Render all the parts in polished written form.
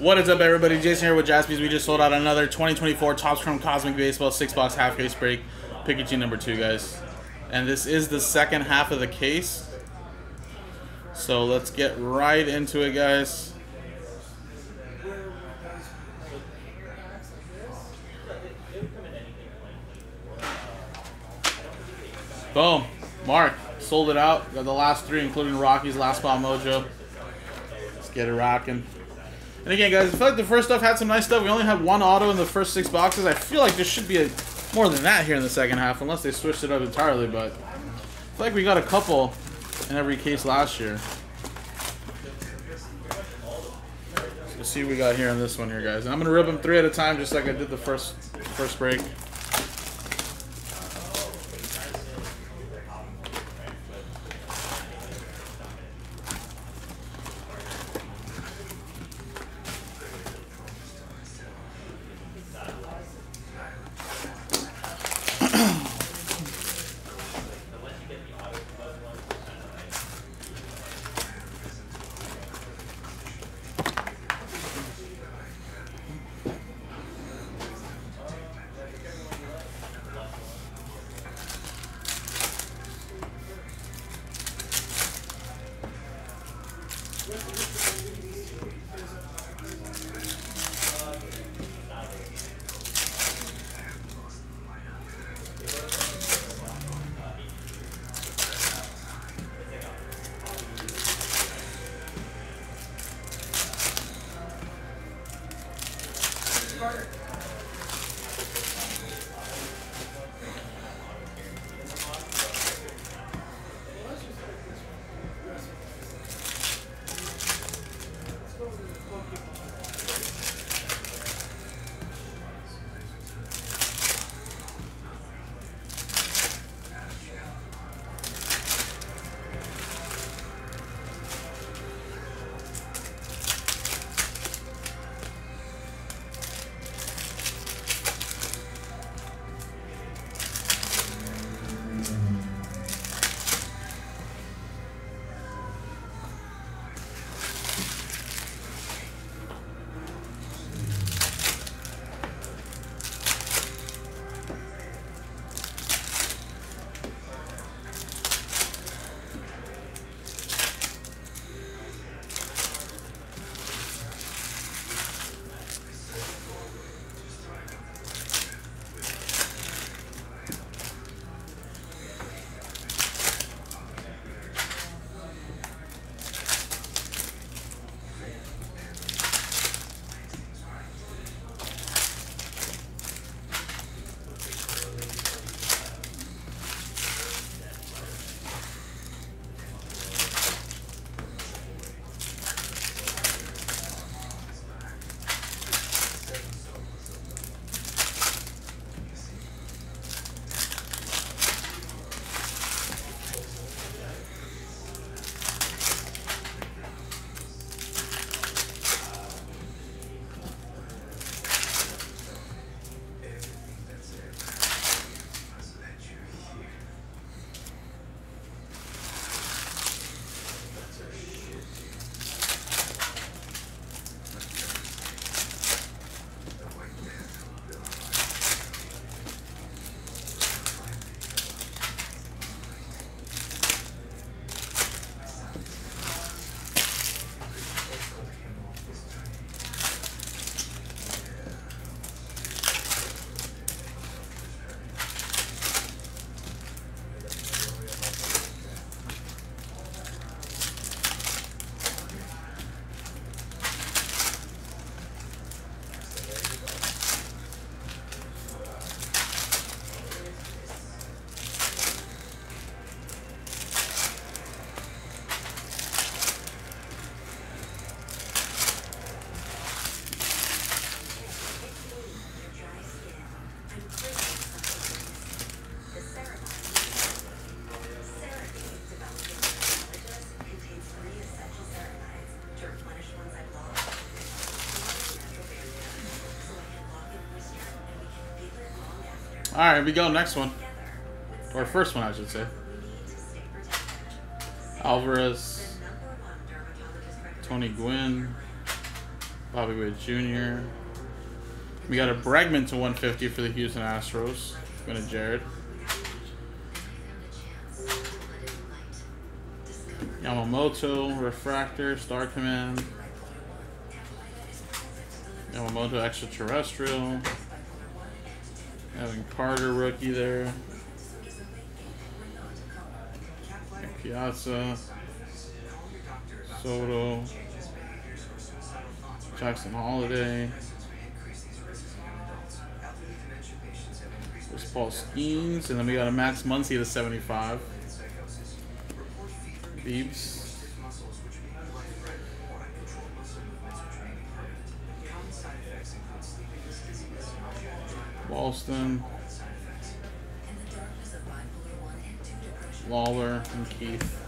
What is up, everybody? Jason here with Jaspys. We just sold out another 2024 Topps Chrome Cosmic Baseball 6-box half case break, Pikachu number 2, guys. And this is the second half of the case, so let's get right into it, guys. Boom. Mark sold it out. Got the last three, including Rockies, last spot mojo. Let's get it rocking. And again, guys, I feel like the first stuff had some nice stuff. We only had one auto in the first 6 boxes. I feel like there should be more than that here in the second half, unless they switched it up entirely. But I feel like we got a couple in every case last year. Let's see what we got here on this one here, guys. And I'm going to rip them 3 at a time, just like I did the first break. All right, here we go. Next one, or first one, I should say. Alvarez, Tony Gwynn, Bobby Witt Jr. We got a Bregman to 150 for the Houston Astros. Going to Jared. Yamamoto, Refractor, Star Command. Yamamoto, Extraterrestrial. Having Carter, rookie there. Piazza. Soto. Jackson Holiday. There's Paul Skeens. And then we got a Max Muncy to 75. Beebs. Boston, Lawler, and Keith.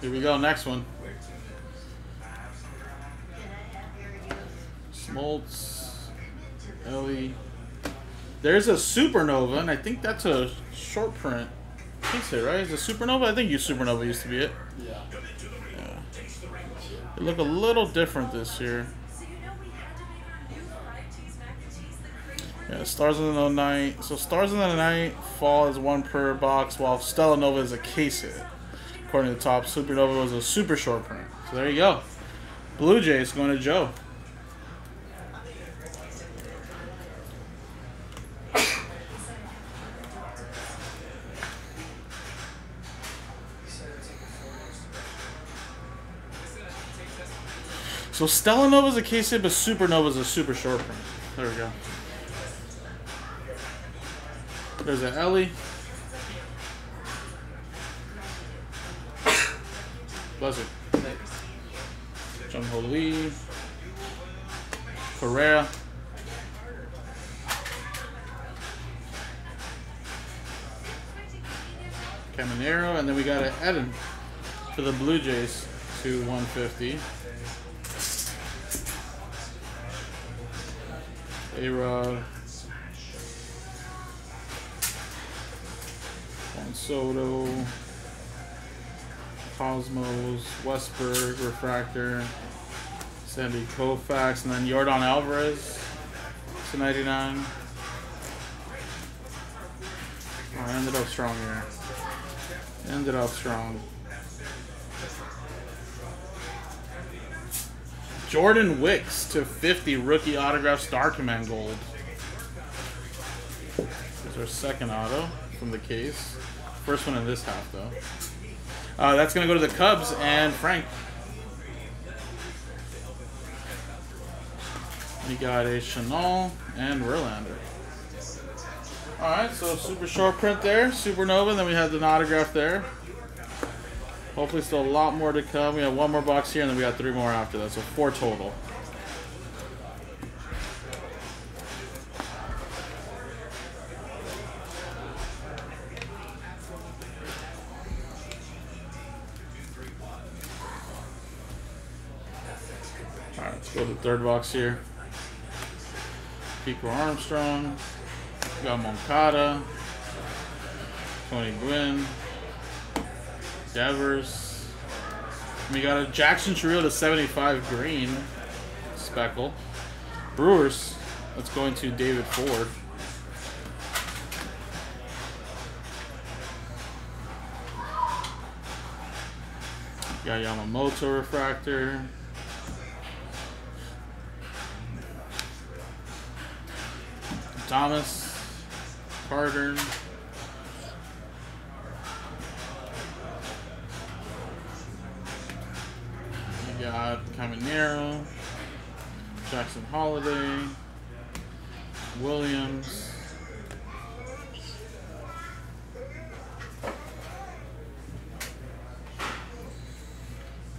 Here we go, next one. Smoltz, Ellie. There's a Supernova, and I think that's a short print. I think so, right? Is it Supernova? I think Supernova used to be it. Yeah. They look a little different this year. Yeah, Stars in the Night. So Stars in the Night fall is one per box, while Stellanova is a case hit. According to Topps, Supernova was a super short print. So there you go. Blue Jays going to Joe. So Stellanova's a case hit, but Supernova's a super short print. There we go. There's an Ellie. Bless it. Jungho Lee. Correa. Caminero. And then we got an Eden for the Blue Jays to 150. A-Rod. Soto. Cosmos, Westberg, Refractor, Sandy Koufax, and then Yordan Alvarez to 99. Oh, I ended up strong here. Ended up strong. Jordan Wicks to 50, rookie autograph, Star Command Gold. There's our second auto from the case. First one in this half, though. That's going to go to the Cubs and Frank. We got a Chanel and Verlander. All right, so super short print there. Supernova, and then we have the autograph there. Hopefully still a lot more to come. We have one more box here, and then we got three more after that, so four total. Go to the third box here. Pico Armstrong. We got Moncada. Tony Gwynn. Devers. And we got a Jackson Holiday to 75 green. Speckle. Brewers. That's going to David Ford. We got Yamamoto Refractor. Thomas, Carter, you got Caminero, Jackson Holiday, Williams,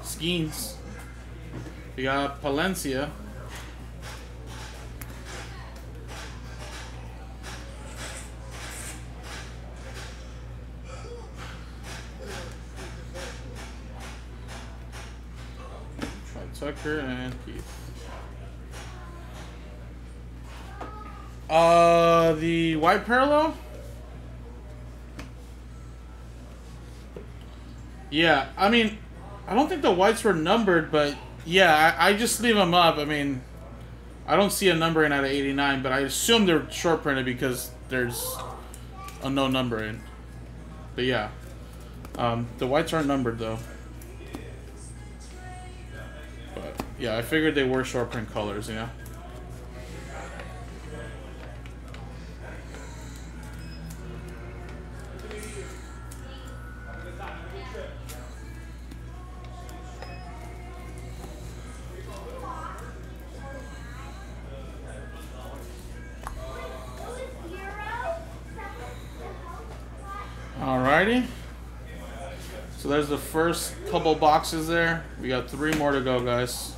Skeens, We got Palencia. Tucker and Keith. The white parallel? Yeah, I mean, I don't think the whites were numbered, but yeah, I just leave them up. I mean, I don't see a numbering out of 89, but I assume they're short printed because there's a no numbering. But yeah, the whites aren't numbered though. Yeah, I figured they were short print colors, you know? Alrighty. So there's the first couple boxes there. We got 3 more to go, guys.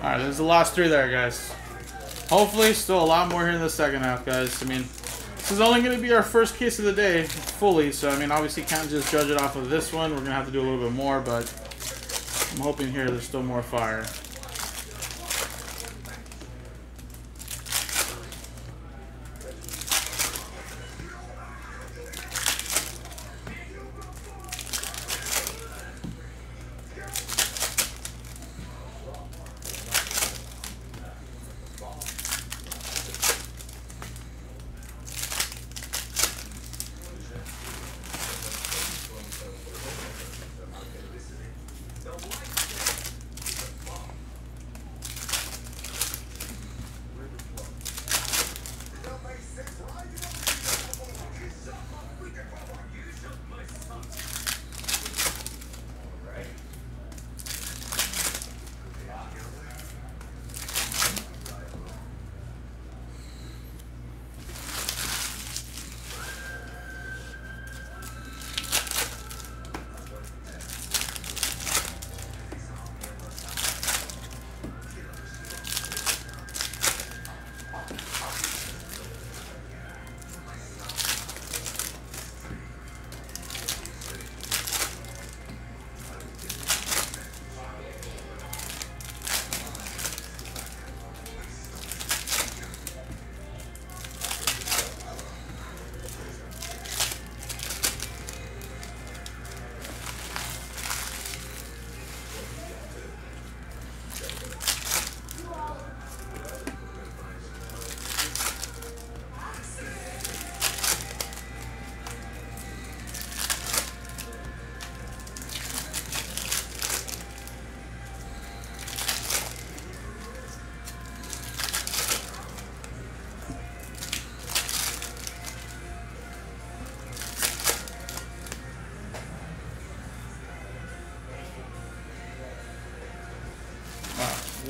Alright, there's the last 3 there, guys. Hopefully, still a lot more here in the second half, guys. I mean, this is only going to be our first case of the day fully, so, I mean, obviously can't just judge it off of this one. We're going to have to do a little bit more, but I'm hoping here there's still more fire.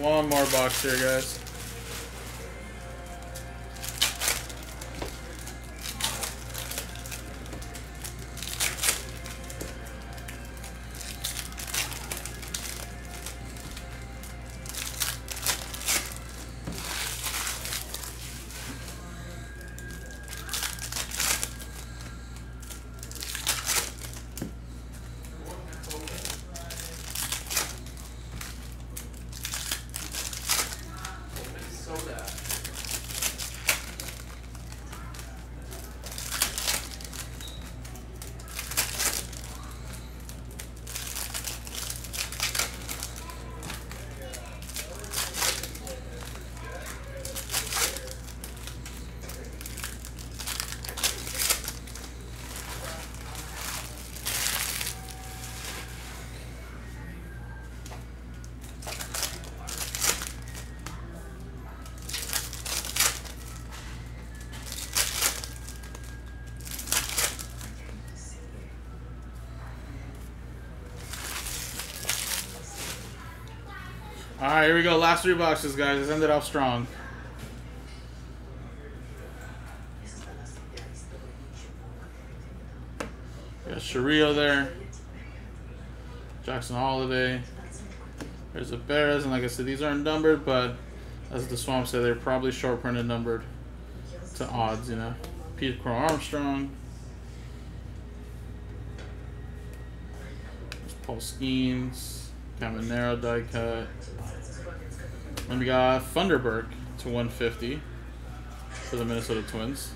One more box here, guys. All right, here we go. Last three boxes, guys. It's ended off strong. Got Chirillo there. Jackson Holiday. There's the Perez, and like I said, these aren't numbered, but as the Swamp said, they're probably short printed numbered to odds, you know. Pete Crow Armstrong. There's Paul Skeens. Caminero die cut. And we got Funderburg to 150 for the Minnesota Twins.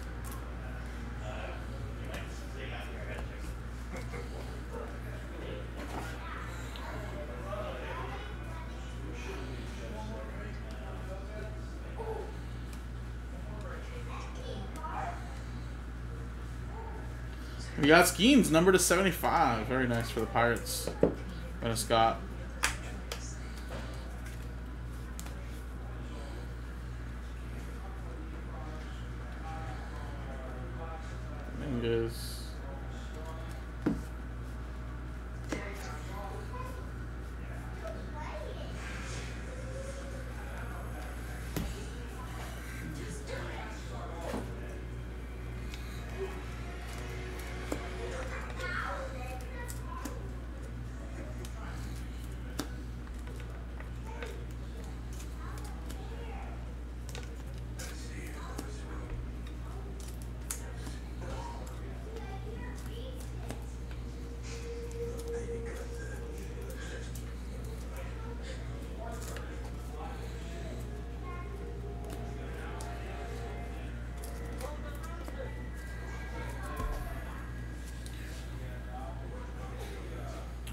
We got Skeens, number to 75. Very nice for the Pirates. And Scott.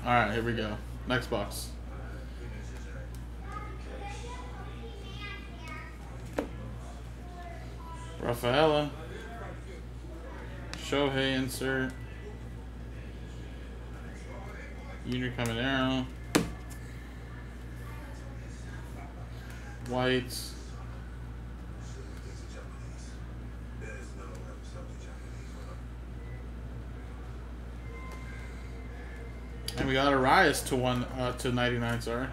All right, here we go. Next box. Rafaela. Shohei insert. Junior Caminero. Whites. We got Arias to 99, sorry,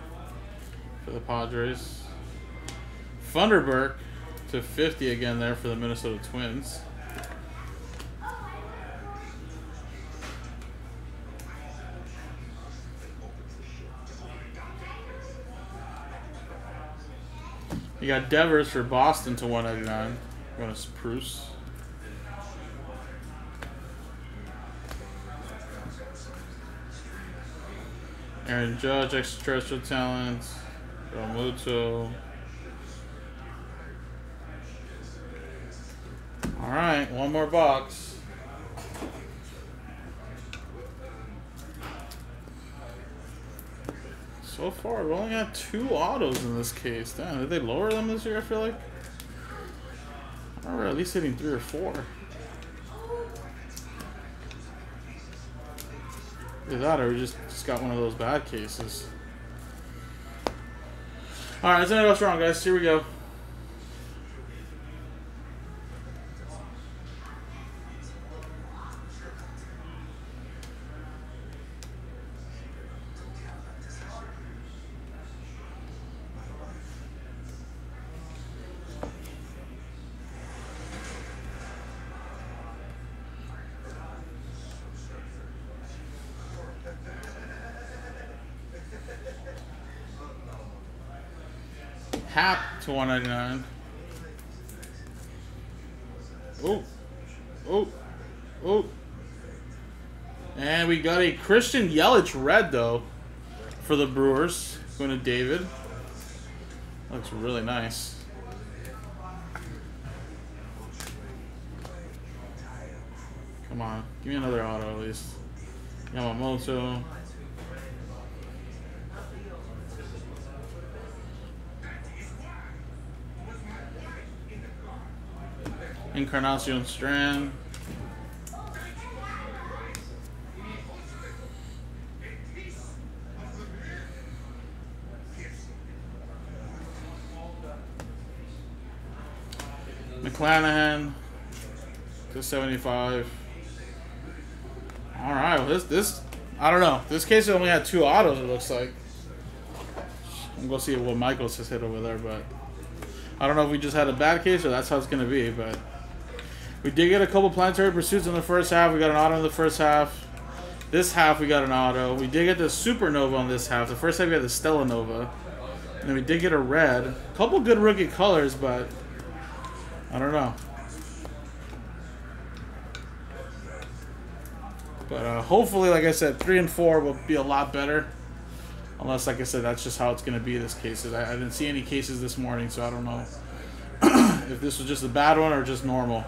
for the Padres. Funderburg to 50 again there for the Minnesota Twins. You got Devers for Boston to 199. Going to Spruce. Aaron Judge, Extraterrestrial Talents, Yamamoto. All right, one more box. So far, we only got 2 autos in this case. Damn, did they lower them this year, I feel like? I remember at least hitting 3 or 4. Either that or we just got one of those bad cases. Alright, let's end it off strong, guys. Here we go. Hap to 199. Oh, oh, oh. And we got a Christian Yelich red, though, for the Brewers. Going to David. Looks really nice. Come on. Give me another auto, at least. Yamamoto. Encarnacion Strand. McClanahan to 75. All right, well, this I don't know. This case only had 2 autos. It looks like I'm going to see what Michaels has hit over there, but I don't know if we just had a bad case or that's how it's going to be, but we did get a couple planetary pursuits in the first half. We got an auto in the first half. This half we got an auto. We did get the Supernova on this half. The first half we had the Stellanova. And then we did get a red. A couple good rookie colors, but I don't know. But hopefully, like I said, 3 and 4 will be a lot better. Unless, like I said, that's just how it's going to be in this case. I didn't see any cases this morning, so I don't know if this was just a bad one or just normal.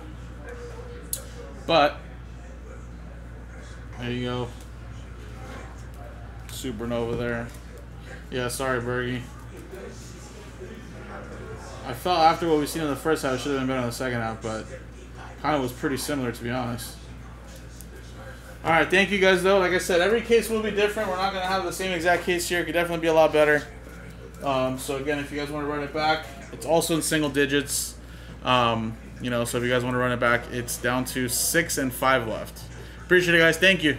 But there you go. Supernova there. Yeah, sorry, Bergie. I felt after what we seen in the first half, it should have been better in the second half, but kind of was pretty similar, to be honest. All right, thank you guys, though. Like I said, every case will be different. We're not going to have the same exact case here. It could definitely be a lot better. So, again, if you guys want to run it back, it's also in single digits. So if you guys want to run it back, it's down to 6 and 5 left. Appreciate it, guys. Thank you.